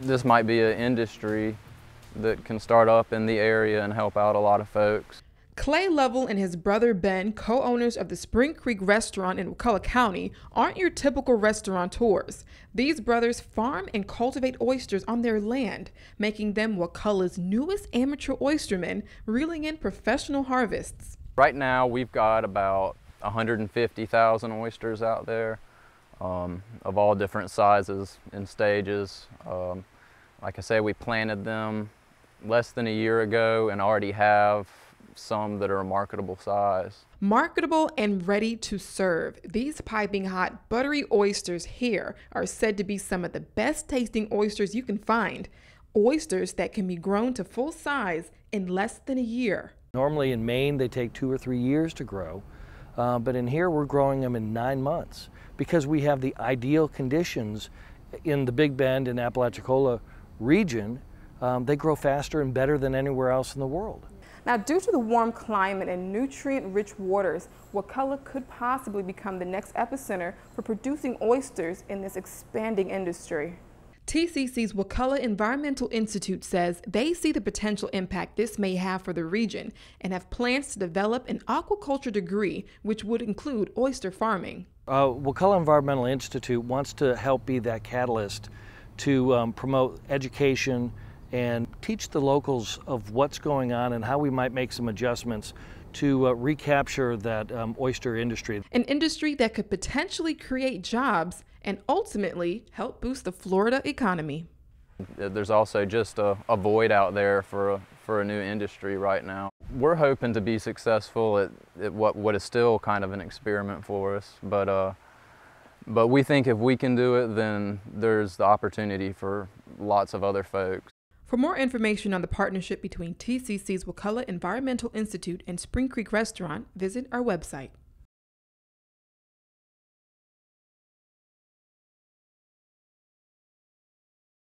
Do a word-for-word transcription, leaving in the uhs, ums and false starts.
This might be an industry that can start up in the area and help out a lot of folks. Clay Lovell and his brother Ben, co-owners of the Spring Creek Restaurant in Wakulla County, aren't your typical restaurateurs. These brothers farm and cultivate oysters on their land, making them Wakulla's newest amateur oystermen, reeling in professional harvests. Right now, we've got about one hundred fifty thousand oysters out there, um, of all different sizes and stages. Um, like I say, we planted them less than a year ago and already have some that are a marketable size. Marketable and ready to serve, these piping hot buttery oysters here are said to be some of the best tasting oysters you can find. Oysters that can be grown to full size in less than a year. Normally in Maine they take two or three years to grow, uh, but in here we're growing them in nine months because we have the ideal conditions in the Big Bend and Apalachicola region. Um, they grow faster and better than anywhere else in the world. Now, due to the warm climate and nutrient-rich waters, Wakulla could possibly become the next epicenter for producing oysters in this expanding industry. T C C's Wakulla Environmental Institute says they see the potential impact this may have for the region and have plans to develop an aquaculture degree, which would include oyster farming. Uh, Wakulla Environmental Institute wants to help be that catalyst to um, promote education and teach the locals of what's going on and how we might make some adjustments to uh, recapture that um, oyster industry. An industry that could potentially create jobs and ultimately help boost the Florida economy. There's also just a, a void out there for a, for a new industry right now. We're hoping to be successful at, at what, what is still kind of an experiment for us, but, uh, but we think if we can do it, then there's the opportunity for lots of other folks. For more information on the partnership between T C C's Wakulla Environmental Institute and Spring Creek Restaurant, visit our website.